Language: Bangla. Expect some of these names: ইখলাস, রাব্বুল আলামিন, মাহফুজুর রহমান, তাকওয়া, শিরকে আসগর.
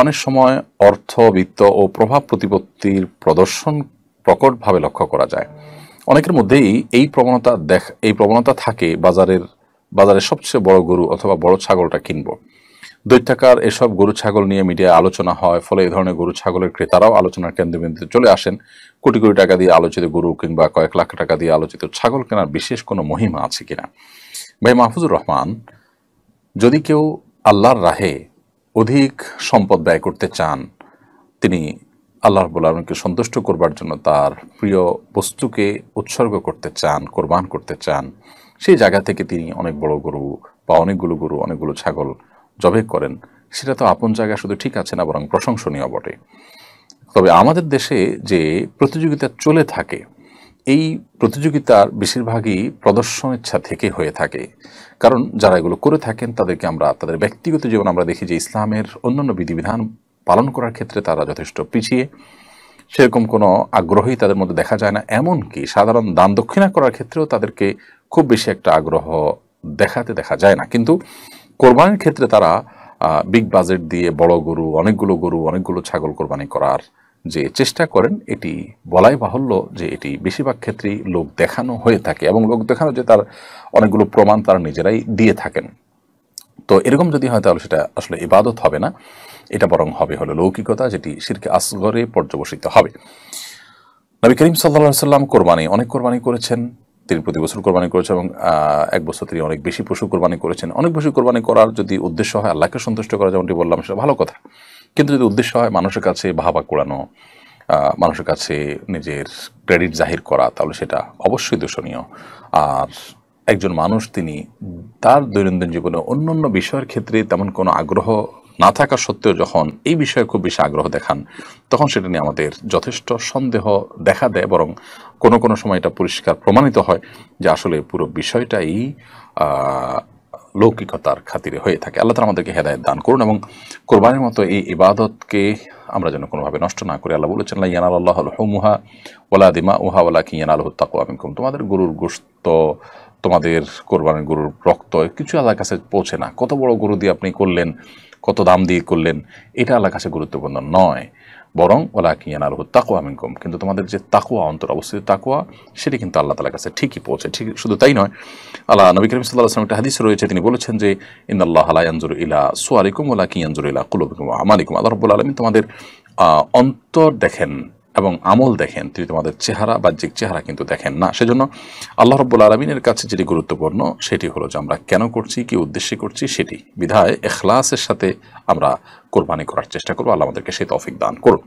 কোরবানের সময় অর্থ, বিত্ত ও প্রভাব প্রতিপত্তির প্রদর্শন প্রকটভাবে লক্ষ্য করা যায়। অনেকের মধ্যেই এই প্রবণতা থাকে বাজারে সবচেয়ে বড় গরু অথবা বড় ছাগলটা কিনব। দৈত্যাকার এসব গরু ছাগল নিয়ে মিডিয়ায় আলোচনা হয়, ফলে এই ধরনের গরু ছাগলের ক্রেতারাও আলোচনার কেন্দ্রবিন্দুতে চলে আসেন। কোটি কোটি টাকা দিয়ে আলোচিত গরু কিংবা কয়েক লাখ টাকা দিয়ে আলোচিত ছাগল কেনার বিশেষ কোনো মহিমা আছে কিনা? ভাই মাহফুজুর রহমান, যদি কেউ আল্লাহর রাহে অধিক সম্পদ ব্যয় করতে চান, তিনি আল্লাহ রাব্বুল আলামিনকে সন্তুষ্ট করবার জন্য তার প্রিয় বস্তুকে উৎসর্গ করতে চান, কোরবান করতে চান, সেই জায়গা থেকে তিনি অনেক বড় গরু বা অনেকগুলো গরু, অনেকগুলো ছাগল জবে করেন, সেটা তো আপন জায়গা শুধু ঠিক আছে না, বরং প্রশংসনীয় বটে। তবে আমাদের দেশে যে প্রতিযোগিতা চলে থাকে, এই প্রতিযোগিতার বেশিরভাগই প্রদর্শন ইচ্ছা থেকে হয়ে থাকে। কারণ যারা এগুলো করে থাকেন তাদেরকে আমরা তাদের ব্যক্তিগত জীবন আমরা দেখি যে ইসলামের অন্যান্য বিধিবিধান পালন করার ক্ষেত্রে তারা যথেষ্ট পিছিয়ে, সেরকম কোনো আগ্রহী তাদের মধ্যে দেখা যায় না। এমনকি সাধারণ দান দক্ষিণা করার ক্ষেত্রেও তাদেরকে খুব বেশি একটা আগ্রহ দেখা যায় না। কিন্তু কোরবানির ক্ষেত্রে তারা বিগ বাজেট দিয়ে বড় গরু, অনেকগুলো ছাগল কোরবানি করার যে চেষ্টা করেন, এটি বলাই বাহুল্য যে এটি বেশিরভাগ ক্ষেত্রেই লোক দেখানো হয়ে থাকে, এবং লোক দেখানো যে তার অনেকগুলো প্রমাণ তারা নিজেরাই দিয়ে থাকেন। তো এরকম যদি হয় তাহলে সেটা আসলে ইবাদত হবে না, এটা বরং হলো লৌকিকতা, যেটি শিরকে আসগরে পর্যবসিত হবে। নবী করিম সাল্লাল্লাহু আলাইহি ওয়াসাল্লাম অনেক কোরবানি করেছেন। তিনি প্রতি বছর কোরবানি করেছেন এবং এক বছর তিনি অনেক বেশি পশু কোরবানি করেছেন। অনেক বেশি কোরবানি করার যদি উদ্দেশ্য হয় আল্লাহকে সন্তুষ্ট করা, যেমনটি বললাম, সেটা ভালো কথা। কিন্তু যদি উদ্দেশ্য হয় মানুষের কাছে ভাবা কুড়ানো, মানুষের কাছে নিজের ক্রেডিট জাহির করা, তাহলে সেটা অবশ্যই দূষণীয়। আর একজন মানুষ তিনি তার দৈনন্দিন জীবনে অন্যান্য বিষয়ের ক্ষেত্রে তেমন কোনো আগ্রহ না থাকা সত্ত্বেও যখন এই বিষয়ে খুব বেশি আগ্রহ দেখান, তখন সেটা নিয়ে আমাদের যথেষ্ট সন্দেহ দেখা দেয়। বরং কোনো কোনো সময় এটা পরিষ্কার প্রমাণিত হয় যে আসলে পুরো বিষয়টাই লৌকিকতার খাতিরে হয়ে থাকে। আল্লাহ তাআলা আমাদেরকে হেদায়েত দান করুন এবং কোরবানির মতো এই ইবাদতকে আমরা যেন কোনোভাবে নষ্ট না করি। আল্লাহ বলেছেন, লা ইয়ানালুল্লাহুল হুমুহা ওয়ালা দিমাউহা ওয়ালাকিন ইয়ানালুহুত তাকওয়া মিনকুম। তোমাদের গরুর গোশত, তোমাদের কোরবানির গরুর রক্ত কিছু আল্লাহর কাছে পৌঁছে না। কত বড় গরু দিয়ে আপনি করলেন, কত দাম দিয়ে করলেন, এটা আল্লাহর কাছে গুরুত্বপূর্ণ নয়, বরং ওয়ালাকিন ইয়ানালুহুত তাকওয়া মিনকুম। কিন্তু তোমাদের যে তাকওয়া, অন্তর অবস্থিত তাকওয়া, সেটা কিন্তু আল্লাহ তাআলার কাছে ঠিকই পৌঁছে। ঠিক শুধু তাই নয়, আল্লাহ নবী করিম সাল্লাল্লাহু আলাইহি ওয়াসাল্লাম একটা হাদিস রয়েছে, তিনি বলেছেন যে ইন্নাল্লাহা লা ইয়ানজুরু ইলা সুওয়ারিকুম ওয়ালাকিন ইয়ানজুরু ইলা কুলুবিকুম ওয়া আমালিকুম। আল্লাহ রাব্বুল আলামিন তোমাদের অন্তর দেখেন এবং আমল দেখেন, তিনি তোমাদের চেহারা, বাহ্যিক চেহারা কিন্তু দেখেন না। সেজন্য আল্লাহ রাব্বুল আলামিনের কাছে যেটি গুরুত্বপূর্ণ সেটি হলো যে আমরা কেন করছি, কি উদ্দেশ্যে করছি, সেটি বিধায় ইখলাসের সাথে আমরা কোরবানি করার চেষ্টা করব। আল্লাহ আমাদেরকে সেই তৌফিক দান করুন।